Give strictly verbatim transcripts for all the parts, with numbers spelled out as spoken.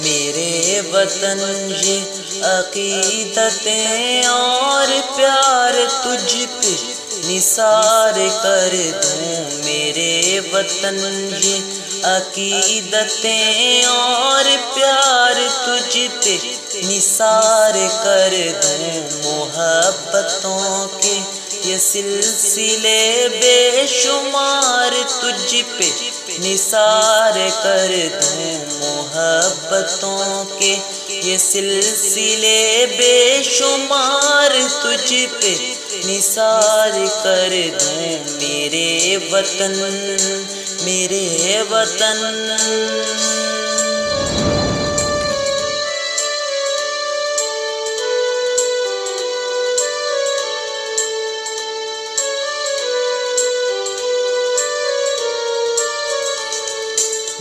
मेरे वतन ये अकीदतें और प्यार तुझ पे निसार कर दूँ। मेरे वतन ये अकीदतें और प्यार तुझ पे निसार कर दूँ। मोहब्बतों के ये सिलसिले बेशुमार तुझ पे निसार कर दूँ। मोहब्बतों के ये सिलसिले बेशुमार तुझ पे निसार कर दूँ। मेरे वतन मेरे वतन।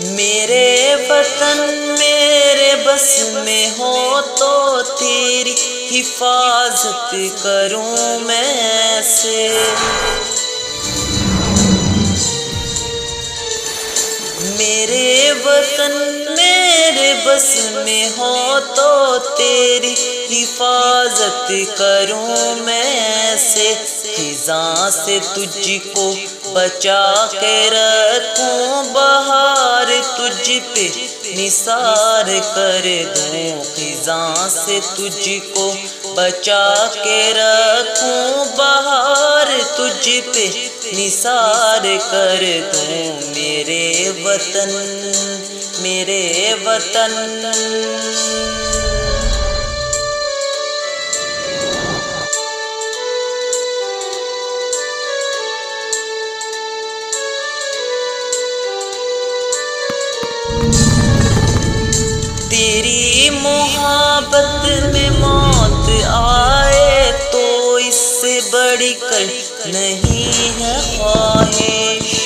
मेरे वतन मेरे बस में हो तो तेरी हिफाजत करूं मैं से। मेरे वतन मेरे बस में हो तो तेरी हिफाजत करूं मैं से। खिज़ां से तुझको बचा के रखूं, बहार तुझ पे निसार कर दूँ। खिज़ां से तुझको बचा के रखूं, बहार तुझ पे निसार कर दूँ। मेरे वतन मेरे वतन। तेरी मोहब्बत में मौत आए तो इससे बड़ी कर नहीं है ख्वाहिश।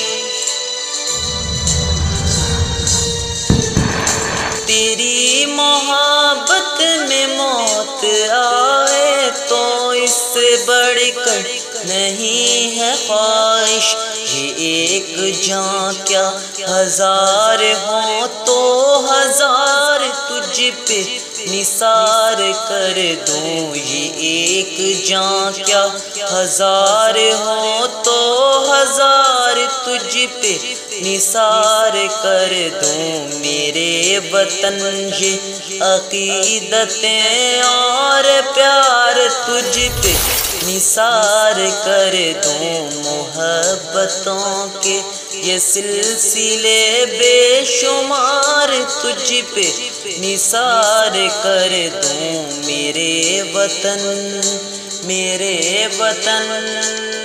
तेरी मोहब्बत में मौत आए तो इससे बड़ी कर नहीं है ख्वाहिश। ये एक जाँ क्या हजार हो तो हजार तुझ पे निसार कर दूँ। ये एक जाँ क्या हजार हो तो हजार तुझ पे निसार कर दूँ। मेरे वतन ये अकीदतें और प्यार तुझ पे निसार कर दूँ। मोहब्बतों के ये सिलसिले बेशुमार तुझ पे निसार कर दूँ। मेरे वतन मेरे वतन।